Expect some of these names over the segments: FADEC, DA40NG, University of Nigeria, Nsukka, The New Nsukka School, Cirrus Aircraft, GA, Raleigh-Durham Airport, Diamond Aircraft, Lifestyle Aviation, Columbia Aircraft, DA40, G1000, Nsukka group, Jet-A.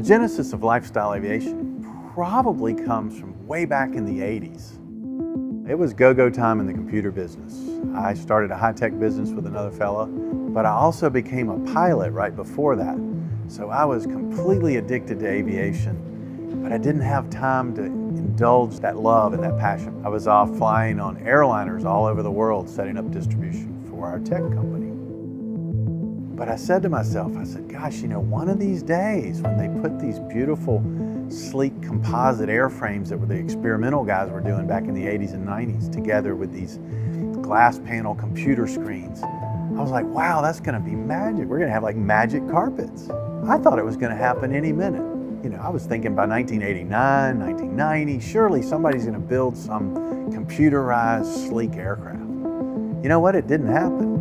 The genesis of Lifestyle Aviation probably comes from way back in the 80s. It was go-go time in the computer business. I started a high-tech business with another fella, but I also became a pilot right before that. So I was completely addicted to aviation, but I didn't have time to indulge that love and that passion. I was off flying on airliners all over the world, setting up distribution for our tech company. But I said to myself, I said, gosh, you know, one of these days when they put these beautiful, sleek composite airframes that were the experimental guys were doing back in the 80s and 90s together with these glass panel computer screens, I was like, wow, that's gonna be magic. We're gonna have like magic carpets. I thought it was gonna happen any minute. You know, I was thinking by 1989, 1990, surely somebody's gonna build some computerized, sleek aircraft. You know what, it didn't happen.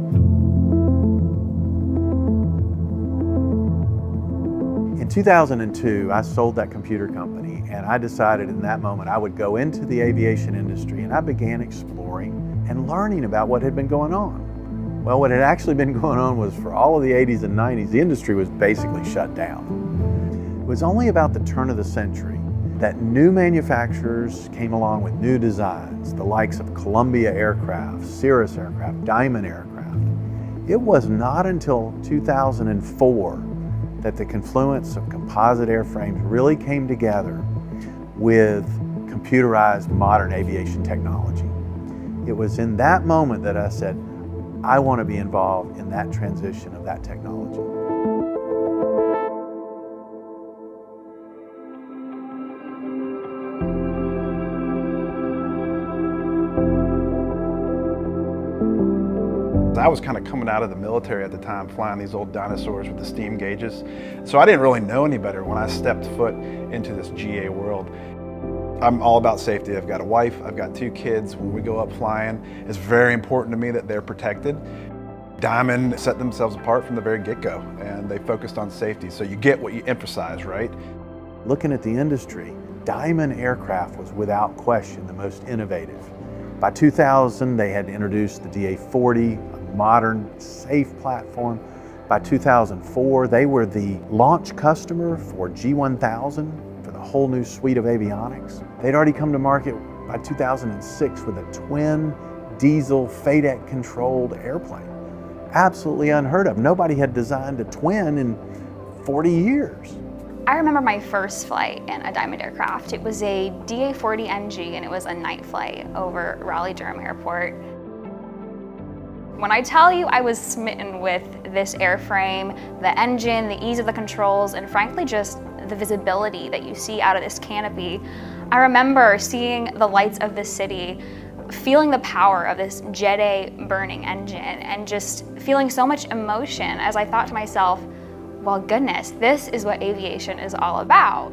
In 2002, I sold that computer company, and I decided in that moment I would go into the aviation industry, and I began exploring and learning about what had been going on. Well, what had actually been going on was for all of the 80s and 90s, the industry was basically shut down. It was only about the turn of the century that new manufacturers came along with new designs, the likes of Columbia Aircraft, Cirrus Aircraft, Diamond Aircraft. It was not until 2004 that the confluence of composite airframes really came together with computerized modern aviation technology. It was in that moment that I said, I want to be involved in that transition of that technology. I was kind of coming out of the military at the time, flying these old dinosaurs with the steam gauges. So I didn't really know any better when I stepped foot into this GA world. I'm all about safety. I've got a wife, I've got two kids. When we go up flying, it's very important to me that they're protected. Diamond set themselves apart from the very get-go, and they focused on safety. So you get what you emphasize, right? Looking at the industry, Diamond Aircraft was without question the most innovative. By 2000, they had introduced the DA40, modern, safe platform. By 2004, they were the launch customer for G1000 for the whole new suite of avionics. They'd already come to market by 2006 with a twin diesel FADEC controlled airplane. Absolutely unheard of. Nobody had designed a twin in 40 years. I remember my first flight in a Diamond Aircraft. It was a DA40NG, and it was a night flight over Raleigh-Durham Airport. When I tell you I was smitten with this airframe, the engine, the ease of the controls, and frankly just the visibility that you see out of this canopy, I remember seeing the lights of the city, feeling the power of this Jet-A burning engine, and just feeling so much emotion as I thought to myself, well, goodness, this is what aviation is all about.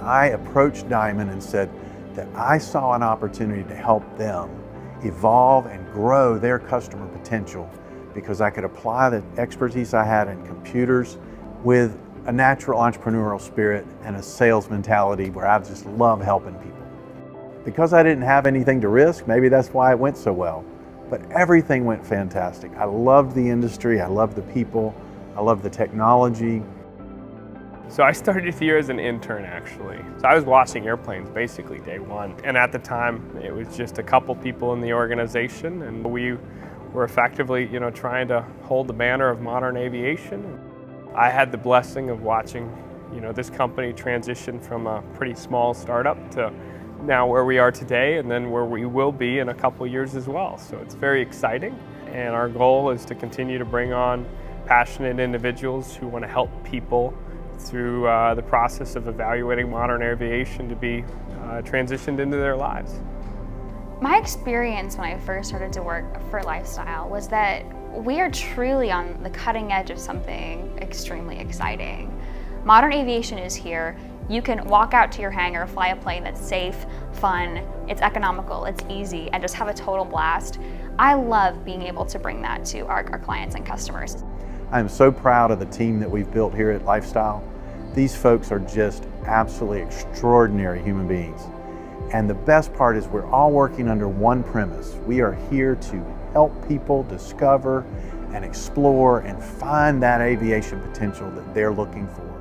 I approached Diamond and said that I saw an opportunity to help them evolve and grow their customer potential because I could apply the expertise I had in computers with a natural entrepreneurial spirit and a sales mentality where I just love helping people. Because I didn't have anything to risk, maybe that's why it went so well, but everything went fantastic. I loved the industry, I loved the people, I loved the technology. So I started here as an intern, actually. So I was washing airplanes basically day one. And at the time, it was just a couple people in the organization, and we were effectively, you know, trying to hold the banner of modern aviation. I had the blessing of watching, you know, this company transition from a pretty small startup to now where we are today, and then where we will be in a couple years as well. So it's very exciting, and our goal is to continue to bring on passionate individuals who want to help people through the process of evaluating modern aviation to be transitioned into their lives. My experience when I first started to work for Lifestyle was that we are truly on the cutting edge of something extremely exciting. Modern aviation is here. You can walk out to your hangar, fly a plane that's safe, fun, it's economical, it's easy, and just have a total blast. I love being able to bring that to our clients and customers. I'm so proud of the team that we've built here at Lifestyle. These folks are just absolutely extraordinary human beings. And the best part is we're all working under one premise. We are here to help people discover and explore and find that aviation potential that they're looking for.